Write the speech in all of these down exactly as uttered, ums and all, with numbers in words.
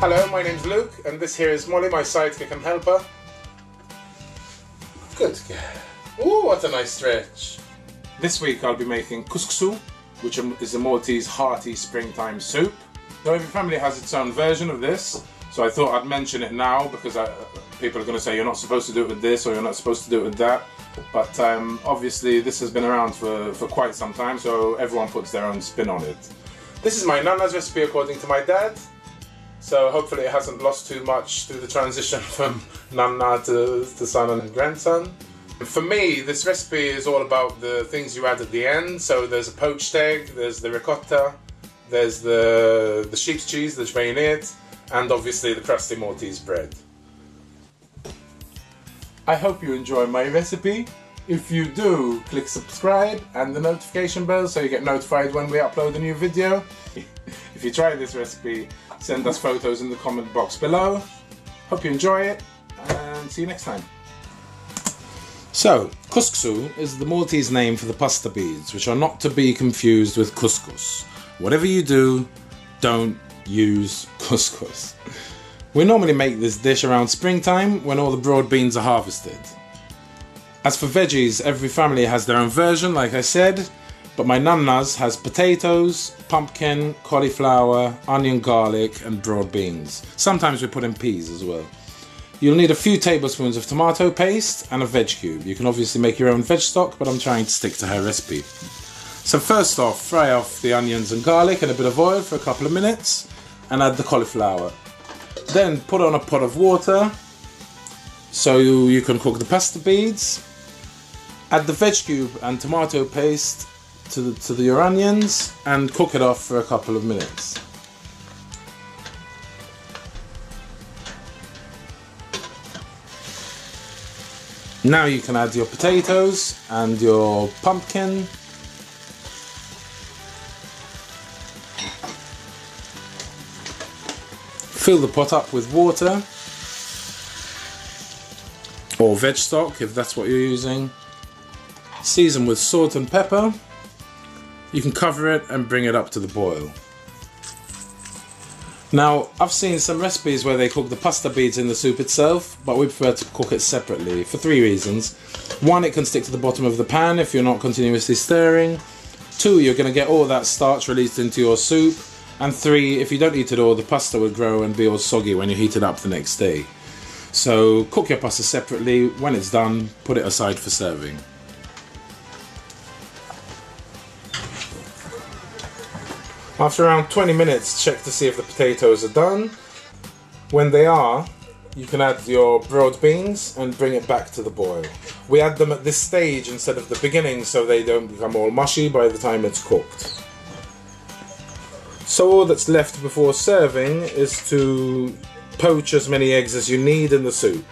Hello, my name's Luke, and this here is Molly, my sidekick and helper. Good girl. Ooh, what a nice stretch. This week I'll be making kusksu, which is a Maltese hearty springtime soup. Now every family has its own version of this, so I thought I'd mention it now because I, people are going to say you're not supposed to do it with this or you're not supposed to do it with that. But um, obviously this has been around for, for quite some time, so everyone puts their own spin on it. This is my nana's recipe according to my dad. So hopefully it hasn't lost too much through the transition from Nana to, to son and grandson. For me, this recipe is all about the things you add at the end. So there's a poached egg, there's the ricotta, there's the, the sheep's cheese, the gbejniet, and obviously the crusty Maltese bread. I hope you enjoy my recipe. If you do, click subscribe and the notification bell so you get notified when we upload a new video. If you try this recipe, send us photos in the comment box below. Hope you enjoy it, and see you next time. So, kusksu is the Maltese name for the pasta beads, which are not to be confused with couscous. Whatever you do, don't use couscous. We normally make this dish around springtime when all the broad beans are harvested. As for veggies, every family has their own version, like I said. But my nana's has potatoes, pumpkin, cauliflower, onion, garlic and broad beans. Sometimes we put in peas as well. You'll need a few tablespoons of tomato paste and a veg cube. You can obviously make your own veg stock, but I'm trying to stick to her recipe. So first off, fry off the onions and garlic in a bit of oil for a couple of minutes and add the cauliflower. Then put on a pot of water so you can cook the pasta beads. Add the veg cube and tomato paste To, the, to the, your onions and cook it off for a couple of minutes. Now you can add your potatoes and your pumpkin. Fill the pot up with water or veg stock if that's what you're using. Season with salt and pepper. You can cover it and bring it up to the boil. Now, I've seen some recipes where they cook the pasta beads in the soup itself, but we prefer to cook it separately for three reasons. One, it can stick to the bottom of the pan if you're not continuously stirring. Two, you're going to get all that starch released into your soup. And three, if you don't eat it all, the pasta would grow and be all soggy when you heat it up the next day. So cook your pasta separately. When it's done, put it aside for serving. After around twenty minutes, check to see if the potatoes are done. When they are, you can add your broad beans and bring it back to the boil. We add them at this stage instead of the beginning so they don't become all mushy by the time it's cooked. So all that's left before serving is to poach as many eggs as you need in the soup.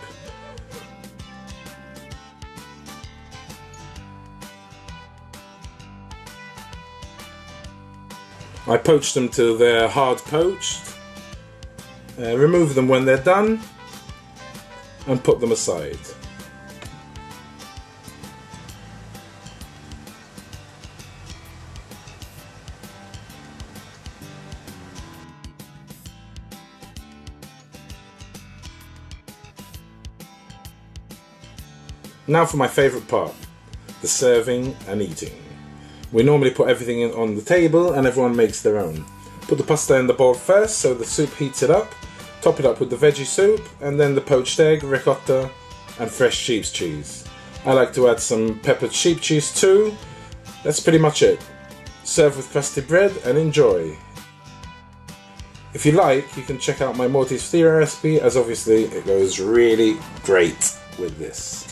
I poach them till they're hard poached, uh, remove them when they're done and put them aside. Now for my favourite part, the serving and eating. We normally put everything in on the table and everyone makes their own. Put the pasta in the bowl first so the soup heats it up, top it up with the veggie soup and then the poached egg, ricotta and fresh sheep's cheese. I like to add some peppered sheep cheese too. That's pretty much it. Serve with crusty bread and enjoy. If you like, you can check out my Maltese theory recipe as obviously it goes really great with this.